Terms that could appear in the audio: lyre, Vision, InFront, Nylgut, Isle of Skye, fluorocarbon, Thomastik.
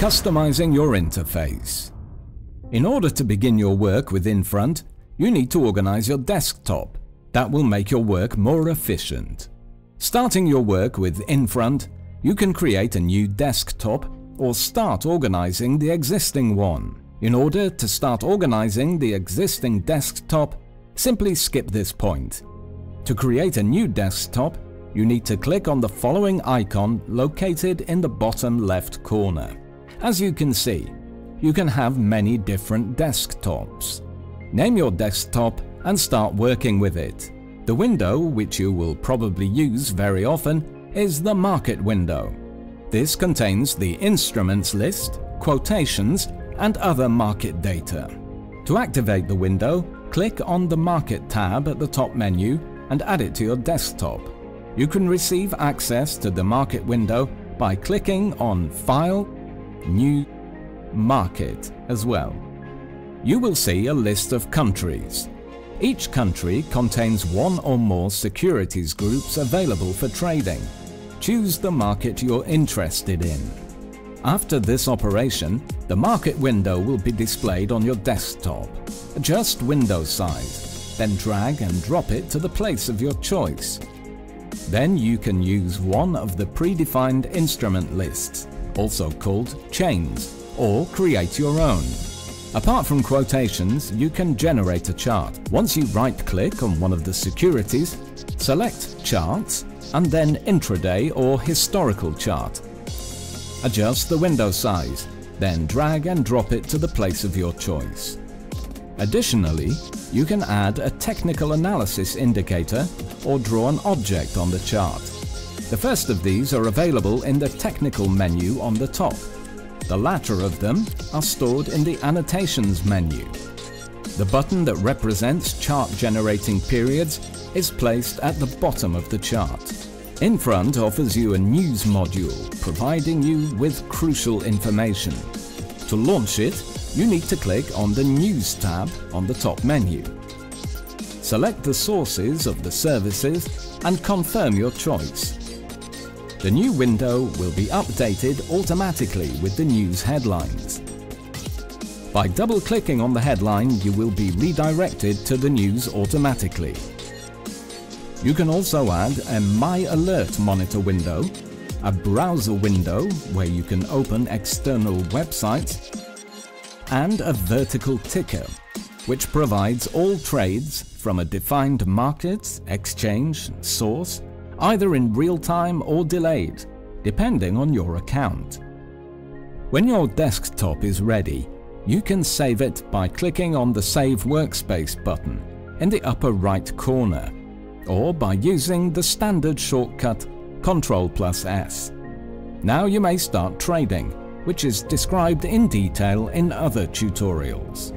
customizing your interface. In order to begin your work with InFront, you need to organize your desktop. That will make your work more efficient. Starting your work with InFront, you can create a new desktop or start organizing the existing one. In order to start organizing the existing desktop, simply skip this point. To create a new desktop, you need to click on the following icon located in the bottom left corner. As you can see, you can have many different desktops. Name your desktop and start working with it. The window, which you will probably use very often, is the Market window. This contains the instruments list, quotations, and other market data. To activate the window, click on the Market tab at the top menu and add it to your desktop. You can receive access to the Market window by clicking on File, New, Market as well. You will see a list of countries. Each country contains one or more securities groups available for trading. Choose the market you're interested in. After this operation, the Market window will be displayed on your desktop. Adjust window size, then drag and drop it to the place of your choice. Then you can use one of the predefined instrument lists, also called chains, or create your own. Apart from quotations, you can generate a chart. Once you right-click on one of the securities, select Charts and then Intraday or Historical Chart. Adjust the window size, then drag and drop it to the place of your choice. Additionally, you can add a technical analysis indicator or draw an object on the chart. The first of these are available in the technical menu on the top. The latter of them are stored in the annotations menu. The button that represents chart generating periods is placed at the bottom of the chart. InFront offers you a news module, providing you with crucial information. To launch it, you need to click on the News tab on the top menu. Select the sources of the services and confirm your choice. The new window will be updated automatically with the news headlines. By double-clicking on the headline, you will be redirected to the news automatically. You can also add a My Alert monitor window, a browser window where you can open external websites, and a vertical ticker, which provides all trades from a defined market, exchange, source, either in real time or delayed, depending on your account. When your desktop is ready, you can save it by clicking on the Save Workspace button in the upper right corner, or by using the standard shortcut Ctrl+S. Now you may start trading, which is described in detail in other tutorials.